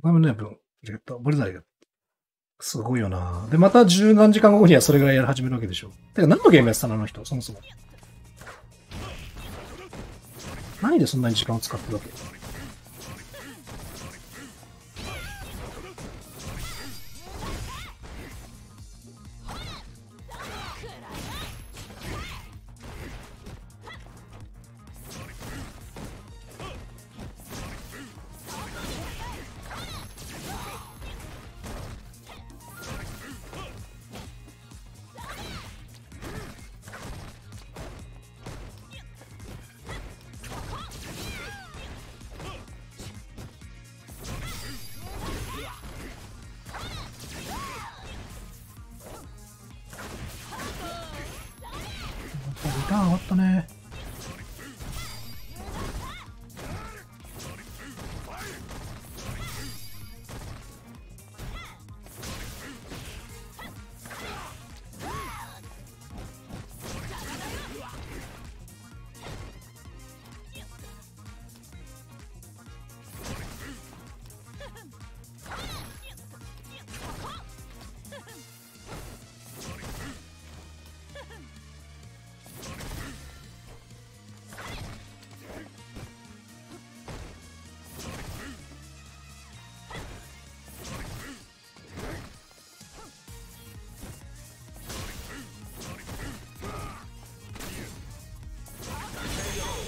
5回目のね、やった。バレないよ。すごいよな。で、また十何時間後にはそれぐらいやり始めるわけでしょ。てか、何のゲームやってたのあの人、そもそも。何でそんなに時間を使ってるわけ？時間上がったね。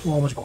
うわ、マジか。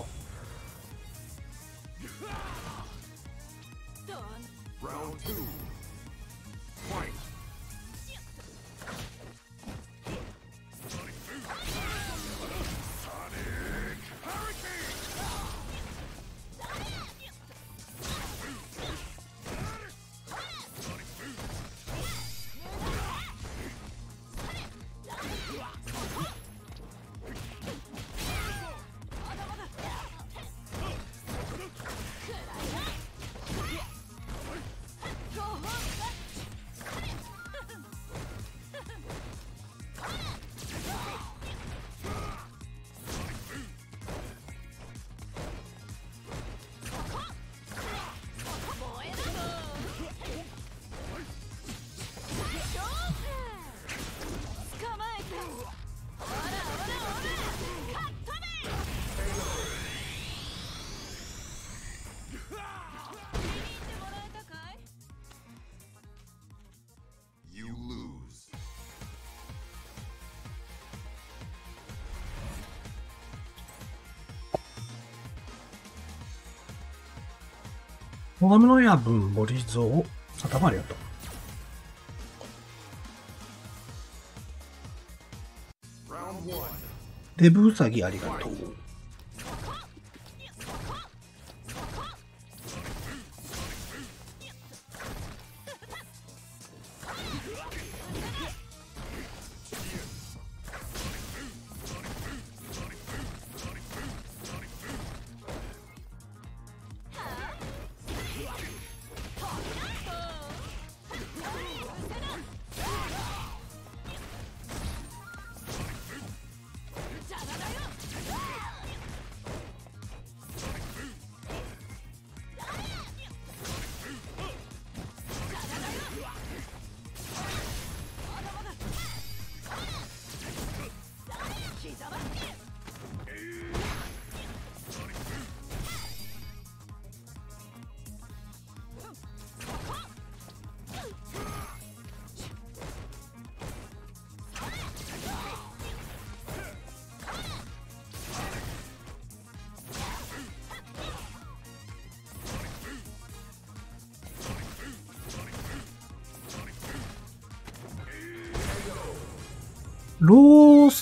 小亀の夜分、森蔵、あ、たまりありがとう。デブウサギありがとう。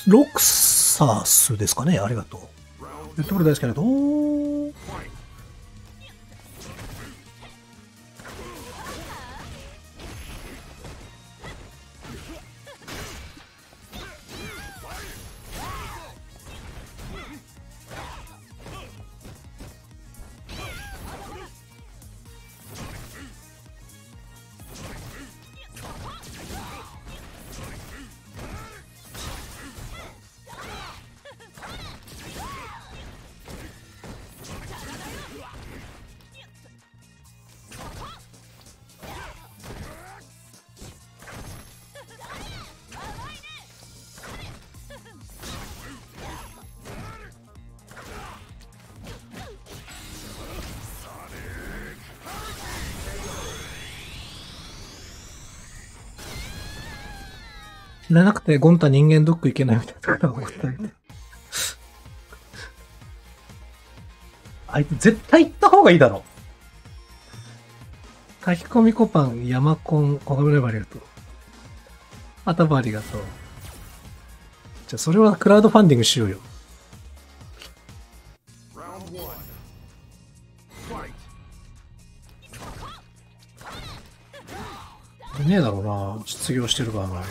ロクサスですかね。ありがとう。レッドブル大好きだけど、知らなくてゴン太人間ドック行けないみたいなことが起こったみたいな。あいつ絶対行った方がいいだろ。炊き込みコパン、山コン、コガムレバーありがとう。あたばありがとう。じゃあそれはクラウドファンディングしようよ。ねえだろうな、失業してるからな。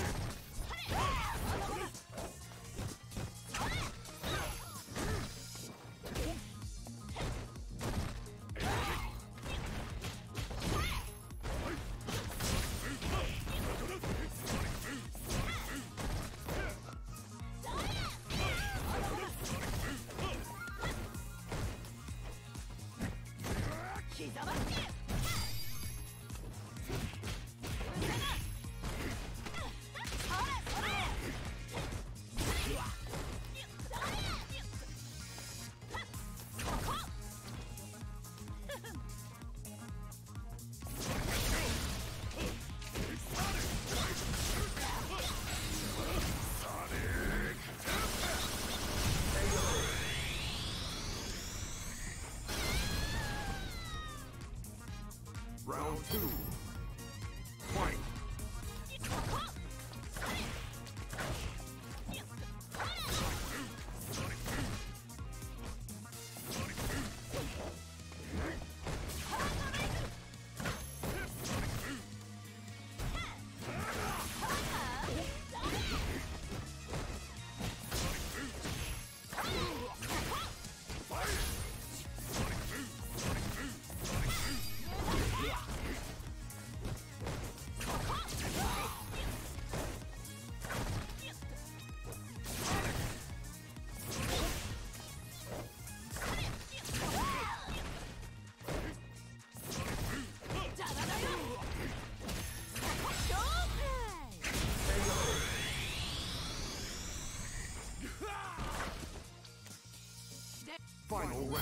Final round.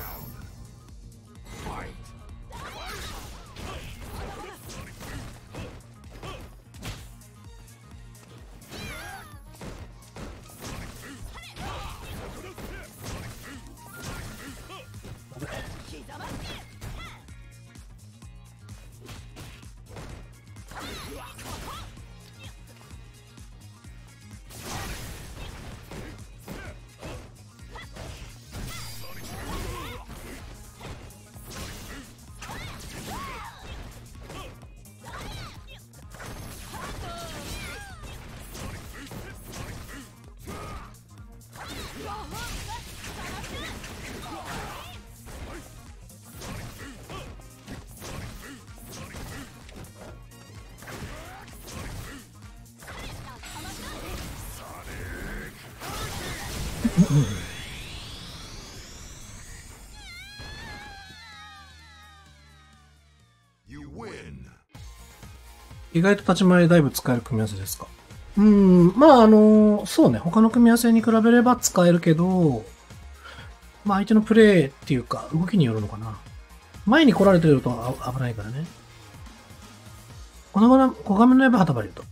意外と立ち回りだいぶ使える組み合わせですか？まあそうね、他の組み合わせに比べれば使えるけど、まあ相手のプレイっていうか動きによるのかな。前に来られてると危ないからね。小亀の刃はたばりと。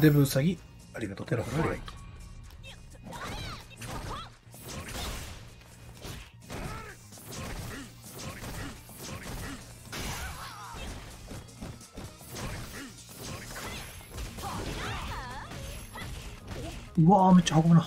デブウサギ、ありがとう。テラフォンありがとう。うわー、めっちゃ運ぶな。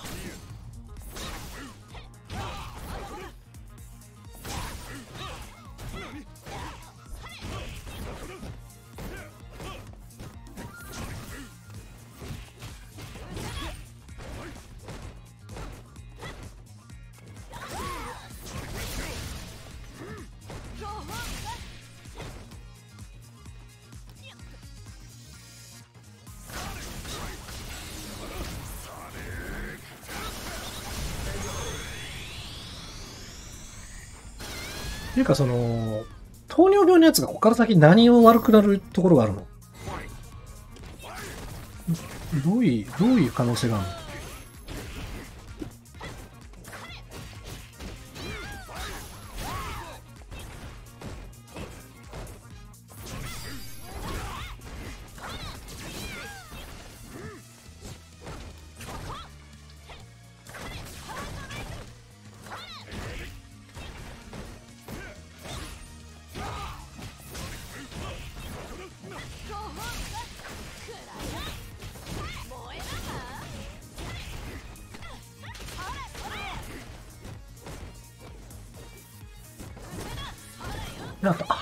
っていうかその、糖尿病のやつがここから先何を悪くなるところがあるの？どういう可能性があるの？なかった。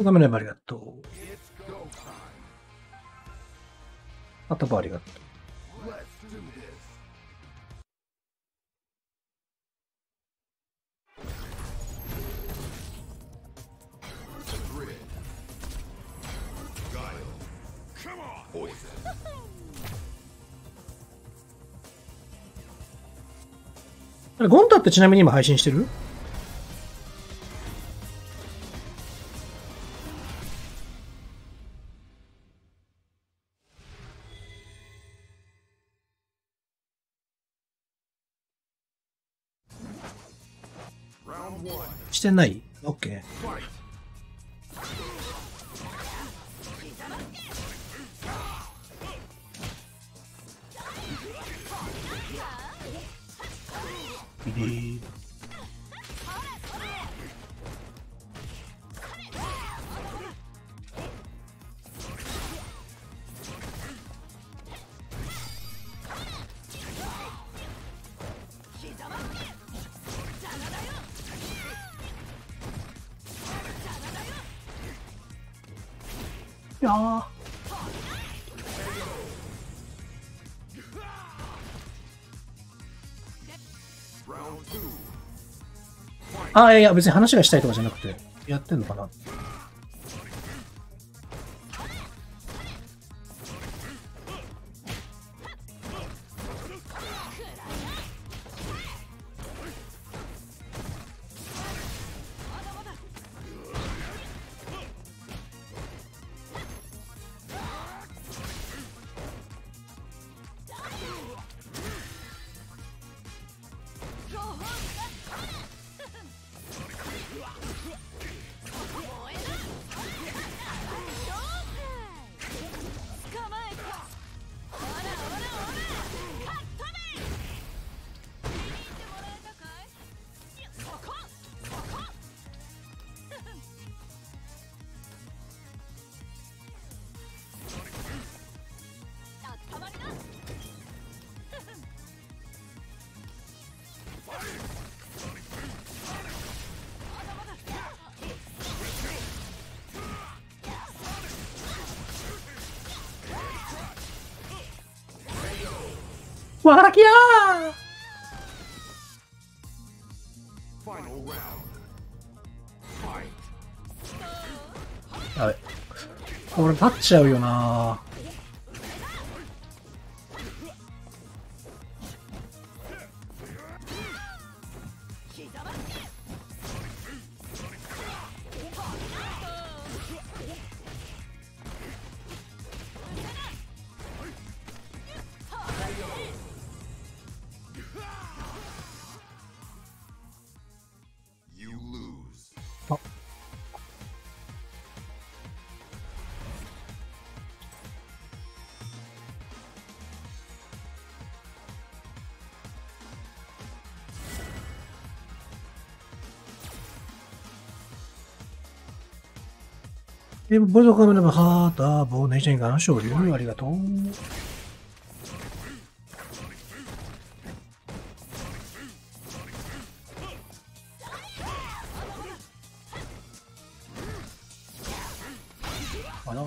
お画面でもありがとう。頭ありがとう。あれゴンタってちなみに今配信してる？してない？ OK。 あ、いや別に話がしたいとかじゃなくてやってんのかな。わらきやー。あれ俺立っちゃうよな。で、ボゾカメラのハーターボーネイチェンガン勝利。ありがとう。あら。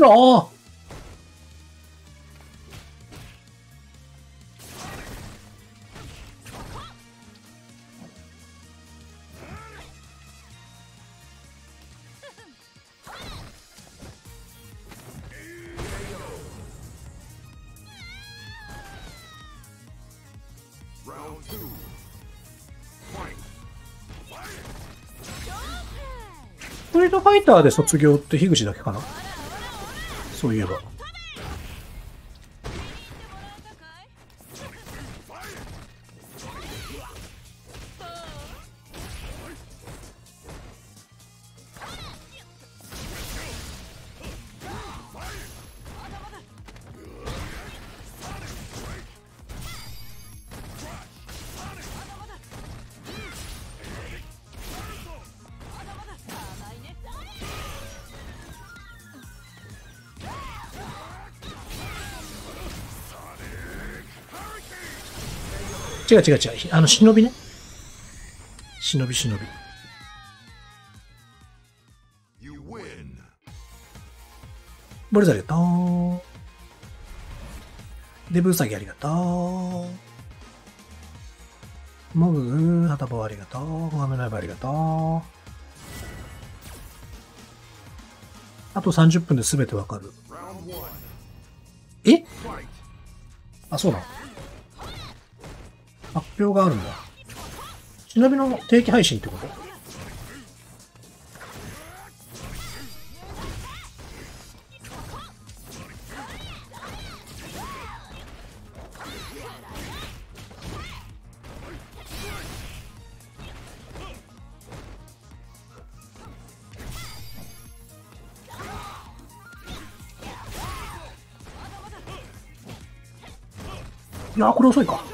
いなぁ。ストリートファイターで卒業って樋口だけかな、そういえば。違う、忍びね。忍び。ボルズありがとう。デブウサギありがとう。モグ、ハタボありがとう。ホガメライブありがとう。あと30分で全てわかる。え？あ、そうなの？発表があるんだ。忍びの定期配信ってこと？いやー、これ遅いか。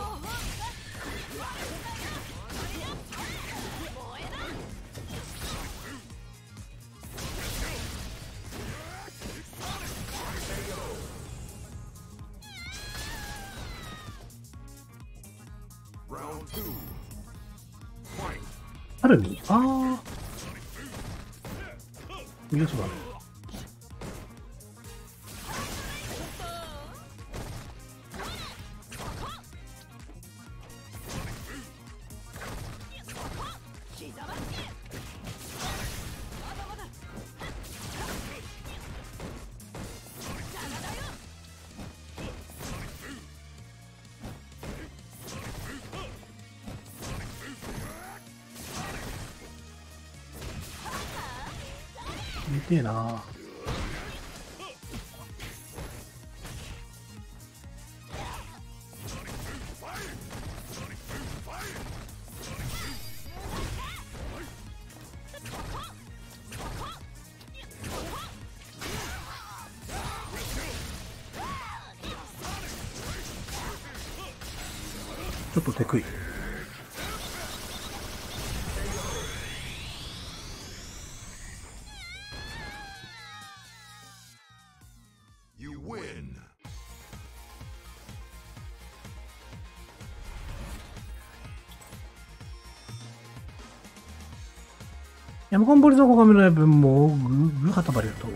あるに、ああ、いや、そうだね。見てえな。ちょっとテクい。ヤマコンボリのコガメライブもグーハタバリだと。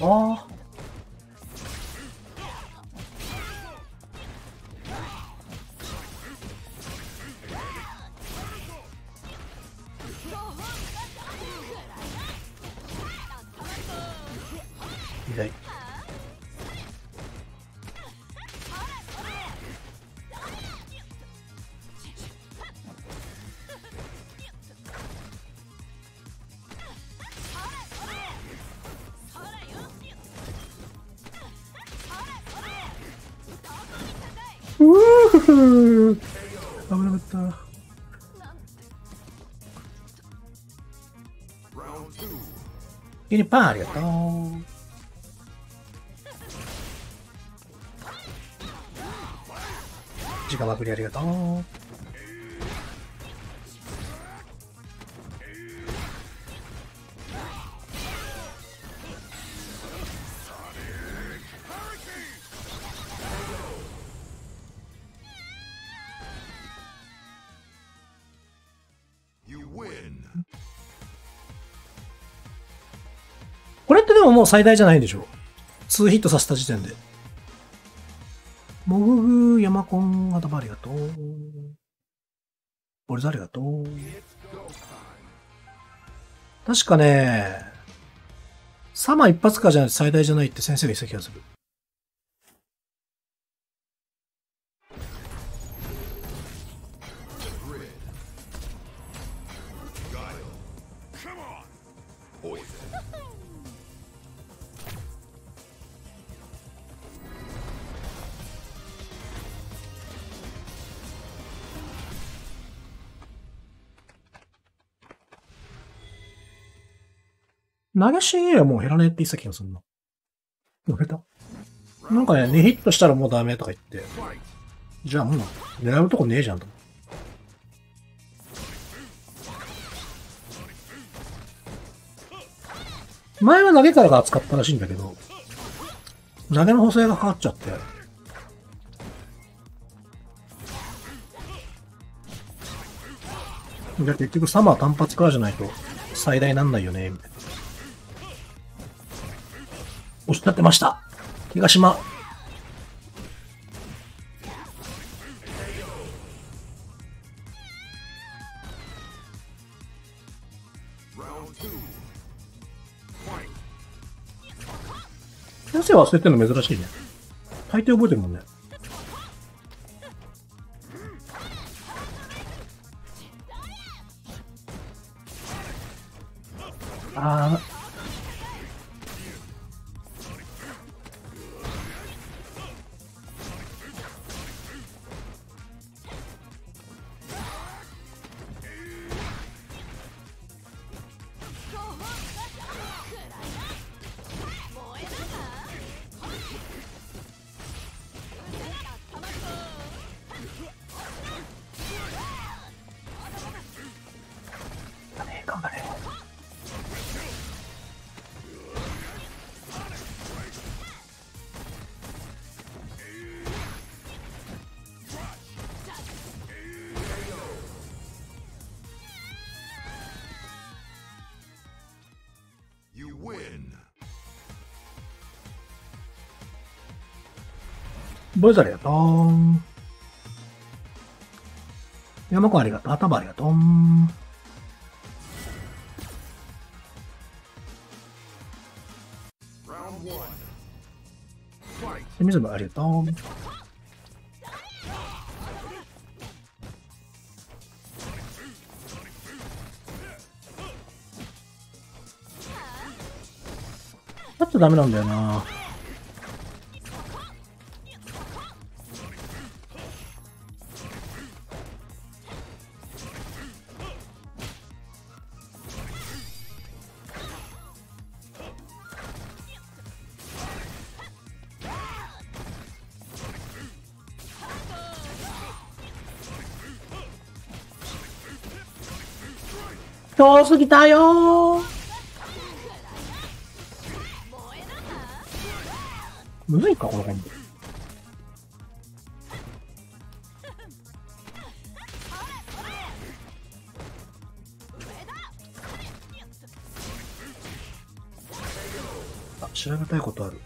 ああ。危なかった。ユニパンありがとう。時間まくりありがとう。これってでももう最大じゃないでしょ。2ヒットさせた時点で。モググ、ヤマコン、あたばありがとう。ボルザありがとう。確かね、サマ一発かじゃないと最大じゃないって先生が言ってた気がする。投げ CA はもう減らねえって言ってた気がするな。減れたなんかね、2ヒットしたらもうダメとか言って。じゃあもう、狙うとこねえじゃんと。前は投げからが扱ったらしいんだけど、投げの補正がかかっちゃって。じゃあ結局サマー単発からじゃないと最大なんないよね、みたいな。押し立てました。東島。先生忘れてるの珍しいね。大抵覚えてるもんね。ああ。ボイザーありがとう。山子ありがとう。頭ありがとう。水もありがとう。ちょっとダメなんだよな。遠すぎたよー。むずいかこの辺で。あ、調べたいことある。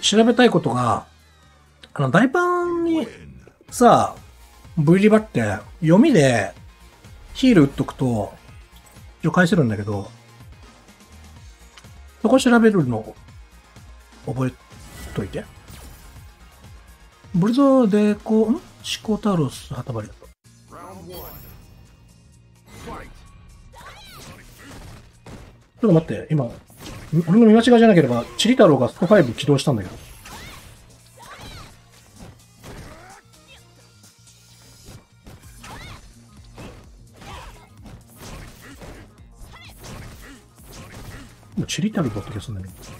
調べたいことが、台パンにさ、V リバって読みでヒール打っとくと、一応返せるんだけど、そこ調べるの覚えといて。ブルゾーデコ、シコタロス、ハタバリだと。ちょっと待って、今、俺の見間違いじゃなければ、チリ太郎がスト5起動したんだけど。チリ太郎だった気がするんだけど。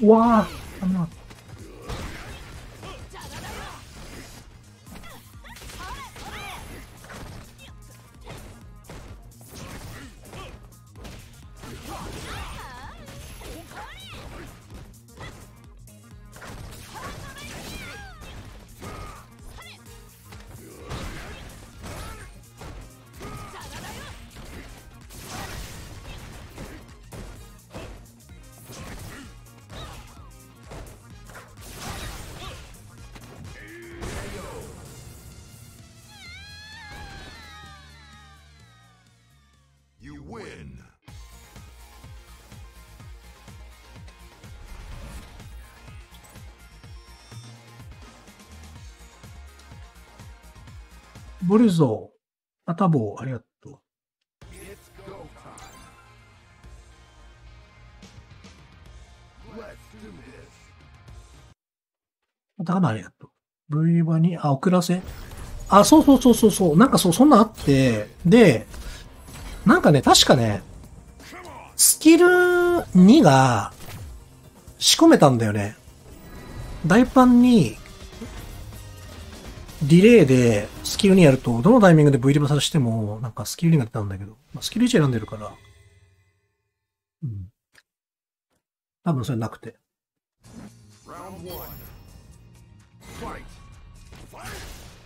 わあ、ブルゾー、アタボー、ありがとう。またかな、ありがとう。V バに、あ、遅らせ。あ、そうそうそうそうそう。なんかそう、そんなあって、で、なんかね、確かね、スキル2が仕込めたんだよね。台パンに、リレーでスキル2やると、どのタイミングで V リバさしても、なんかスキル2が出たんだけど、まあ、スキル1選んでるから、うん。多分それなくて。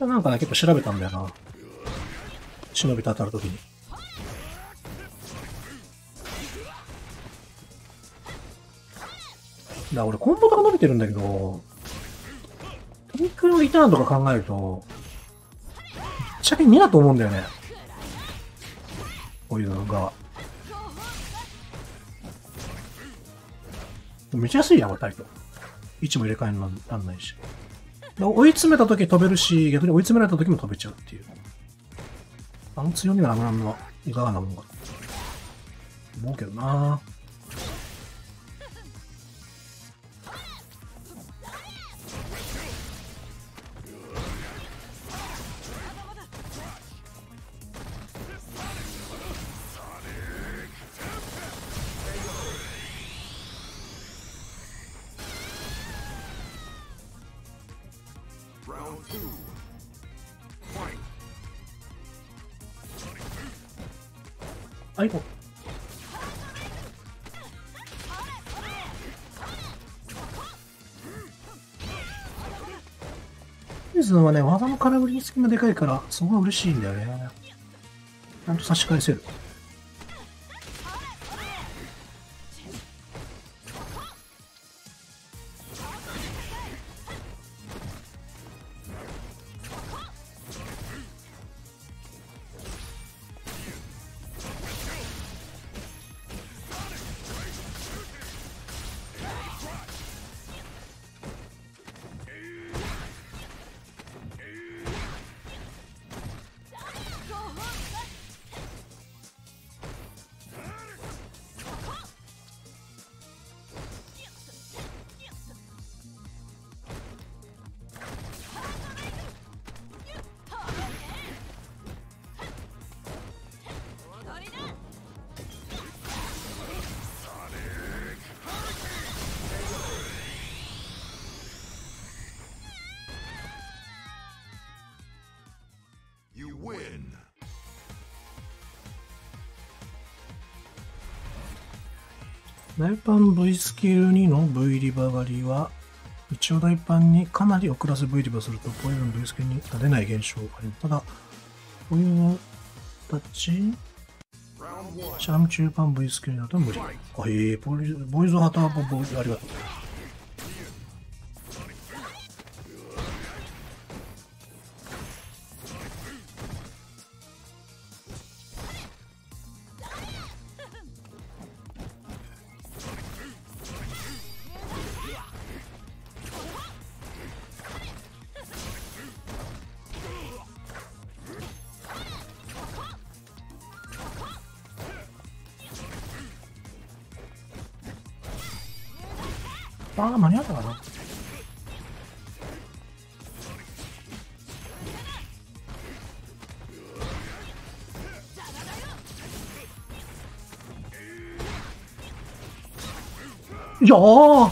なんかね、結構調べたんだよな。忍びと当たるときに。俺コンボとか伸びてるんだけど、トリックのリターンとか考えると、ぶっちゃけ2だと思うんだよね。こういうのが。めっちゃ安いやん、これタイト。位置も入れ替えになんないし。追い詰めた時飛べるし、逆に追い詰められた時も飛べちゃうっていう。強みがなくなるのはいかがなもんかと思うけどなぁ。Round two. Fight. Sonic Boom.ユズのはね、技の空振り隙がでかいから、すごい嬉しいんだよね。ちゃんと差し返せる。大パン V スキル2の V リババリは一応大パンにかなり遅らせ V リバするとポイズン V スキルになれない現象があります。ただこういう形シャラム中盤 V スキルだと無理。あ、ボイズハターボイズありがとう。ああ、間に合ったかな。いやー、オ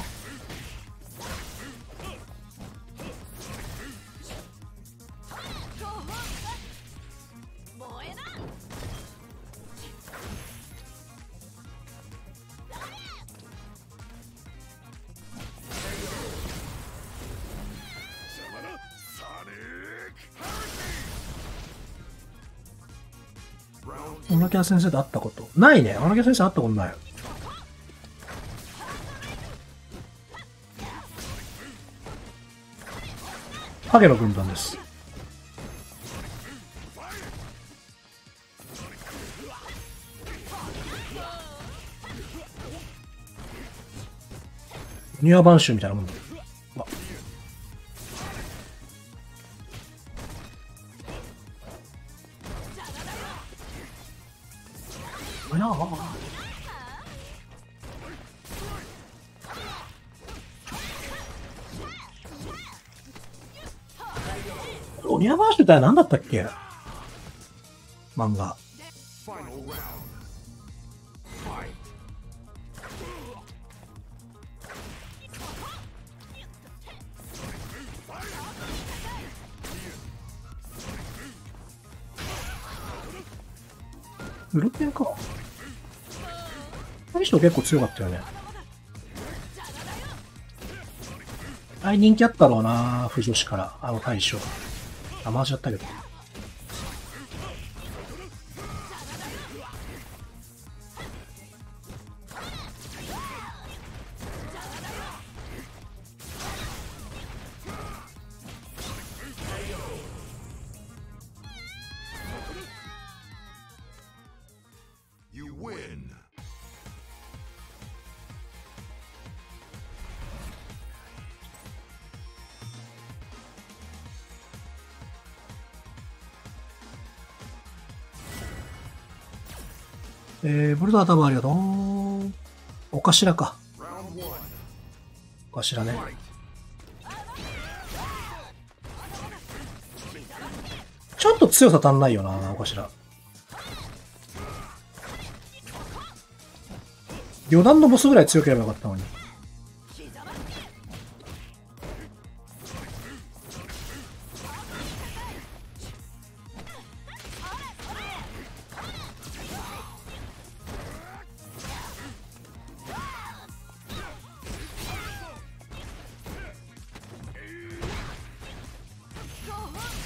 ノキャ先生と会ったことないね。オノキャ先生会ったことない。ハゲの軍団です。ニュアバンシュみたいなもんだ。オニアバーシュって何だったっけ、漫画。ウルペンか。大将結構強かったよね。あれ人気あったろうな、腐女子から、あの大将。あ、回しちゃったけど。ブルドア頭ありがとう。お頭か。お頭ね。ちょっと強さ足んないよな、お頭。余談のボスぐらい強ければよかったのに。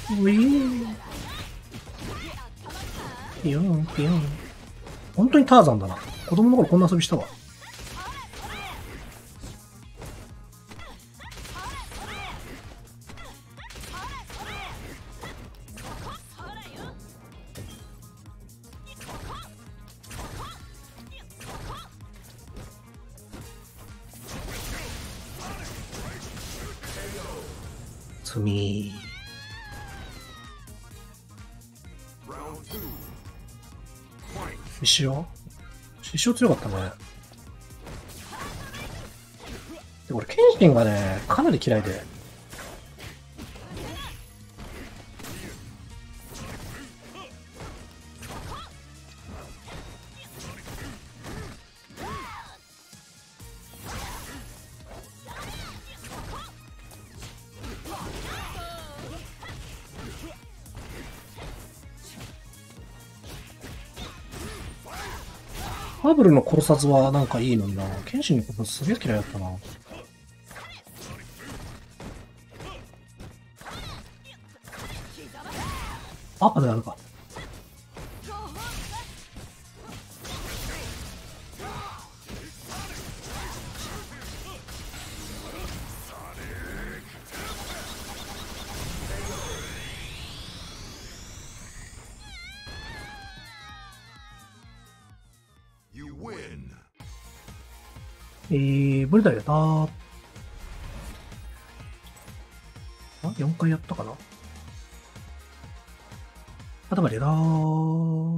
ピヨンピヨン。本当にターザンだな。子供の頃こんな遊びしたわ。獅子王強かったね。で俺ケンシンがねかなり嫌いで、ファブルの考察はなんかいいのにな。剣士のことすげえ嫌いだったな。アパであるか。ブレダイだな。あ、4回やったかな。頭でだー。